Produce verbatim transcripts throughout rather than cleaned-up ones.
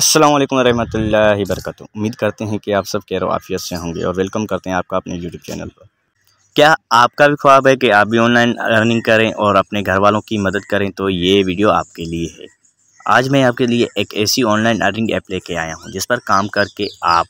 अस्सलाम वालेकुम रहमतुल्लाहि वबरकातुहू। उम्मीद करते हैं कि आप सब खैर आफियत से होंगे और वेलकम करते हैं आपका अपने यूट्यूब चैनल पर। क्या आपका भी ख्वाब है कि आप भी ऑनलाइन अर्निंग करें और अपने घर वालों की मदद करें? तो ये वीडियो आपके लिए है। आज मैं आपके लिए एक ऐसी ऑनलाइन अर्निंग ऐप लेके आया हूँ जिस पर काम करके आप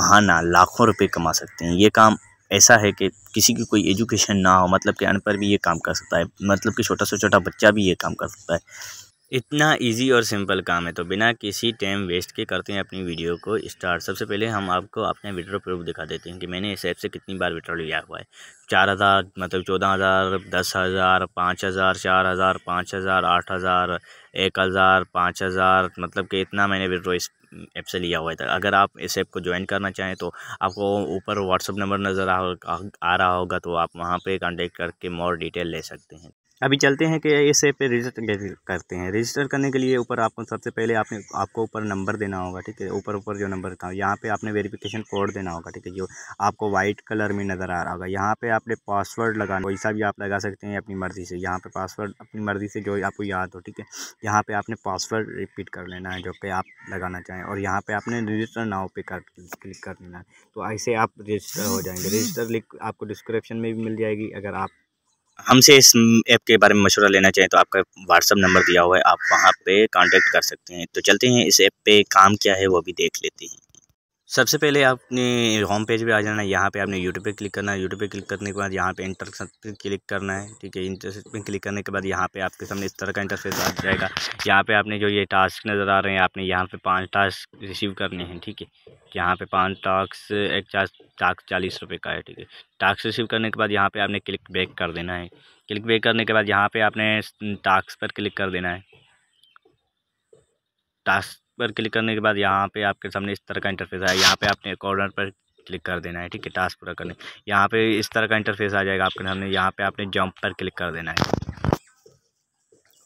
महाना लाखों रुपये कमा सकते हैं। ये काम ऐसा है कि किसी की कोई एजुकेशन ना हो, मतलब कि अनपढ़ भी ये काम कर सकता है, मतलब कि छोटा से छोटा बच्चा भी ये काम कर सकता है। इतना इजी और सिंपल काम है। तो बिना किसी टाइम वेस्ट के करते हैं अपनी वीडियो को स्टार्ट। सबसे पहले हम आपको अपने विड्रॉ प्रूफ दिखा देते हैं कि मैंने इस ऐप से कितनी बार विड्रॉ लिया हुआ है। चार हज़ार मतलब चौदह हज़ार, दस हज़ार, पाँच हज़ार, चार हज़ार, पाँच हज़ार, आठ हज़ार, एक हज़ार, पाँच हज़ार, मतलब कि इतना मैंने विड्रॉ इस ऐप से लिया हुआ है। अगर आप इस ऐप को ज्वाइन करना चाहें तो आपको ऊपर व्हाट्सअप नंबर नज़र आ रहा होगा, तो आप वहाँ पर कॉन्टेक्ट करके मोर डिटेल ले सकते हैं। अभी चलते हैं कि इस ऐप पे रजिस्टर करते हैं। रजिस्टर करने के लिए ऊपर आपको सबसे पहले आपने आपको ऊपर नंबर देना होगा, ठीक है। ऊपर ऊपर जो नंबर का यहाँ पे आपने वेरिफिकेशन कोड देना होगा, ठीक है, जो आपको वाइट कलर में नज़र आ रहा होगा। यहाँ पे आपने पासवर्ड लगाना, कोई सा भी आप लगा सकते हैं अपनी मर्ज़ी से। यहाँ पर पासवर्ड अपनी मर्ज़ी से जो आपको याद हो, ठीक है। यहाँ पर आपने पासवर्ड रिपीट कर लेना है जो कि आप लगाना चाहें, और यहाँ पर आपने रजिस्टर नाउ पे क्लिक कर लेना है। तो ऐसे आप रजिस्टर हो जाएंगे। रजिस्टर लिंक आपको डिस्क्रिप्शन में भी मिल जाएगी। अगर आप हमसे इस ऐप के बारे में मशवरा लेना चाहें तो आपका व्हाट्सअप नंबर दिया हुआ है, आप वहाँ पे कांटेक्ट कर सकते हैं। तो चलते हैं इस ऐप पे काम क्या है वो भी देख लेते हैं। सबसे पहले आपने होम पेज पे आ जाना है। यहाँ पे आपने यूट्यूब पे क्लिक करना है। यूट्यूब पे क्लिक करने के बाद यहाँ पे इंटरफेस पे क्लिक करना है, ठीक है। इंटरफेस पे क्लिक करने के बाद यहाँ पे आपके सामने इस तरह का इंटरफेस आ जाएगा। यहाँ पे आपने जो ये टास्क नज़र आ रहे हैं, आपने यहाँ पे पांच टास्क रिसीव करने हैं, ठीक है। यहाँ पे पांच टास्क, एक टास्क चालीस रुपये का है, ठीक है। टास्क रिसीव करने के बाद यहाँ पर आपने क्लिक बैक कर देना है। क्लिक बैक करने के बाद यहाँ पर आपने टास्क पर क्लिक कर देना है। टास्क पर क्लिक करने के बाद यहाँ पे आपके सामने इस तरह का इंटरफेस आया। यहाँ पे आपने कॉर्नर पर क्लिक कर देना है, ठीक है। टास्क पूरा करने यहाँ पे इस तरह का इंटरफेस आ जाएगा आपके सामने। यहाँ पे आपने जंप पर क्लिक कर देना है।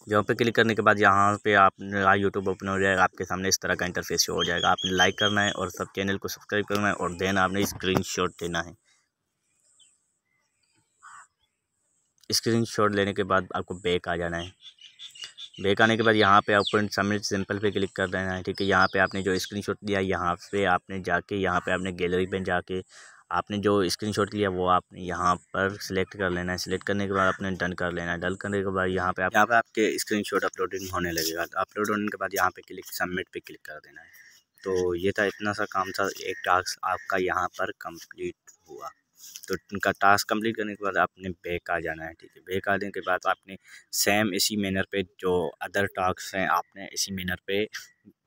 जंप पर क्लिक करने के बाद यहाँ पे आप यूट्यूब ओपन हो जाएगा। आपके सामने इस तरह का इंटरफेस हो जाएगा। आपने लाइक करना है और सब चैनल को सब्सक्राइब करना है, और देन आपने स्क्रीन शॉट देना है। स्क्रीन शॉट लेने के बाद आपको बैक आ जाना है। बैक आने के बाद यहाँ पे आपको सबमिट सिंपल पे क्लिक कर देना है, ठीक है। यहाँ पे आपने जो स्क्रीनशॉट लिया, यहाँ पे आपने जाके यहाँ पे आपने गैलरी पे जाके आपने जो स्क्रीनशॉट लिया वो आपने यहाँ पर सिलेक्ट कर लेना है। सिलेक्ट करने के बाद आपने डन कर लेना है। डन करने के बाद यहाँ पे आप यहाँ पर आपके स्क्रीनशॉट अपलोडिंग होने लगेगा। अपलोड होने के बाद यहाँ पर क्लिक सबमिट पर क्लिक कर देना है। तो ये था, इतना सा काम था। एक टास्क आपका यहाँ पर कम्प्लीट हुआ। तो उनका टास्क कंप्लीट करने के बाद आपने बैक आ जाना है, ठीक है। बैक आने के बाद आपने सेम इसी मैनर पे जो अदर टास्क हैं आपने इसी मैनर पे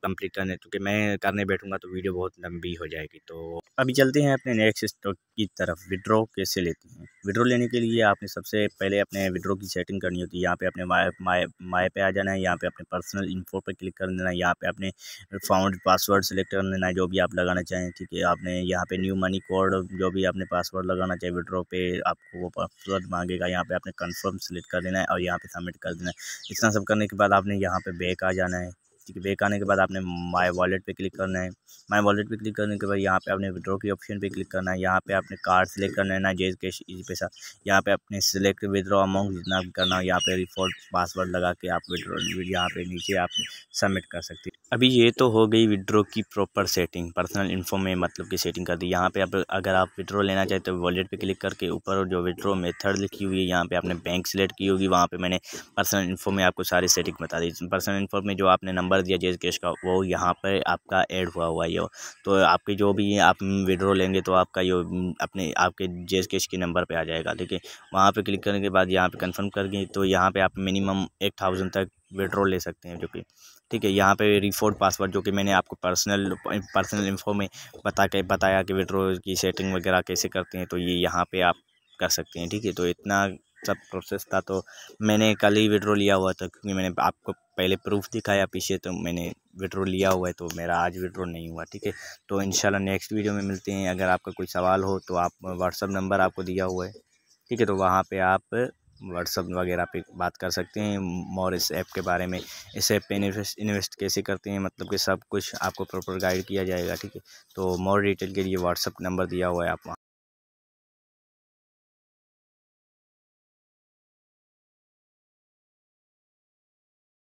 कंप्लीट करने, क्योंकि मैं करने बैठूंगा तो वीडियो बहुत लंबी हो जाएगी। तो अभी चलते हैं अपने नेक्स्ट स्टेप की तरफ, विड्रॉ कैसे लेते हैं। विड्रॉ लेने के लिए आपने सबसे पहले अपने विड्रॉ की सेटिंग करनी होती है। यहाँ पे अपने माय माय माय पे आ जाना है। यहाँ पे अपने पर्सनल इन्फो पे क्लिक कर लेना है। यहाँ पे अपने फाउंड पासवर्ड सेलेक्ट कर लेना है जो भी आप लगाना चाहें, ठीक है। आपने यहाँ पे न्यू मनी कोड जो भी आपने पासवर्ड लगाना चाहिए विड्रॉ पे, आपको वो पासवर्ड मांगेगा। यहाँ पर आपने कन्फर्म सेलेक्ट कर लेना है और यहाँ पर सबमिट कर देना है। इतना सब करने के बाद आपने यहाँ पर बैक आ जाना है। बैक आने के बाद आपने माय वॉलेट पे क्लिक करना है। माय वॉलेट पे क्लिक करने के बाद यहाँ पे आपने विड्रॉ की ऑप्शन पे क्लिक करना है। यहाँ पे आपने कार्ड सेलेक्ट करना है, ना जैज कैश इजी पैसा। यहाँ पे आपने सेलेक्ट विड्रॉ अमाउंट जितना करना हो, यहाँ पे डिफॉल्ट पासवर्ड लगा के आप विड्रॉ यहाँ पे नीचे आप सबमिट कर सकते हैं। अभी ये तो हो गई विड्रॉ की प्रॉपर सेटिंग, पर्सनल इन्फो में मतलब की सेटिंग कर दी। यहाँ पे आप अगर आप विड्रॉ लेना चाहें तो वॉलेट पे क्लिक करके ऊपर जो विड्रॉ मेथड लिखी हुई है यहाँ पे आपने बैंक सेलेक्ट की होगी। वहाँ पे मैंने पर्सनल इन्फो में आपको सारी सेटिंग बता दी। पर्सनल इन्फो में जो आपने नंबर दिया जैज कैश का, वो यहाँ पे आपका ऐड हुआ हुआ है। तो आपके जो भी आप विड्रॉ लेंगे तो आपका ये अपने आपके जैज कैश के नंबर पे आ जाएगा, ठीक है। वहाँ पे क्लिक करने के बाद यहाँ पे कंफर्म कर गए तो यहाँ पे आप मिनिमम एक थाउजेंड तक विड्रॉ ले सकते हैं, जो कि ठीक है। यहाँ पे रिफोर्ड पासवर्ड जो कि मैंने आपको पर्सनल पर्सनल इन्फो में बता के बताया कि विड्रॉ की सेटिंग वगैरह कैसे करते हैं, तो ये यहाँ पर आप कर सकते हैं, ठीक है। तो इतना सब प्रोसेस था। तो मैंने कल ही विड्रॉ लिया हुआ था, क्योंकि मैंने आपको पहले प्रूफ दिखाया पीछे, तो मैंने विड्रॉ लिया हुआ है। तो मेरा आज विड्रॉ नहीं हुआ, ठीक है। तो इंशाल्लाह नेक्स्ट वीडियो में मिलते हैं। अगर आपका कोई सवाल हो तो आप व्हाट्सअप नंबर आपको दिया हुआ है, ठीक है, तो वहाँ पे आप व्हाट्सअप वगैरह पे बात कर सकते हैं। मोर इस ऐप के बारे में, इस ऐप पे इन्वेस्ट इन्वेस्ट कैसे करते हैं, मतलब कि सब कुछ आपको प्रॉपर गाइड किया जाएगा, ठीक है। तो मोर डिटेल के लिए व्हाट्सअप नंबर दिया हुआ है आप।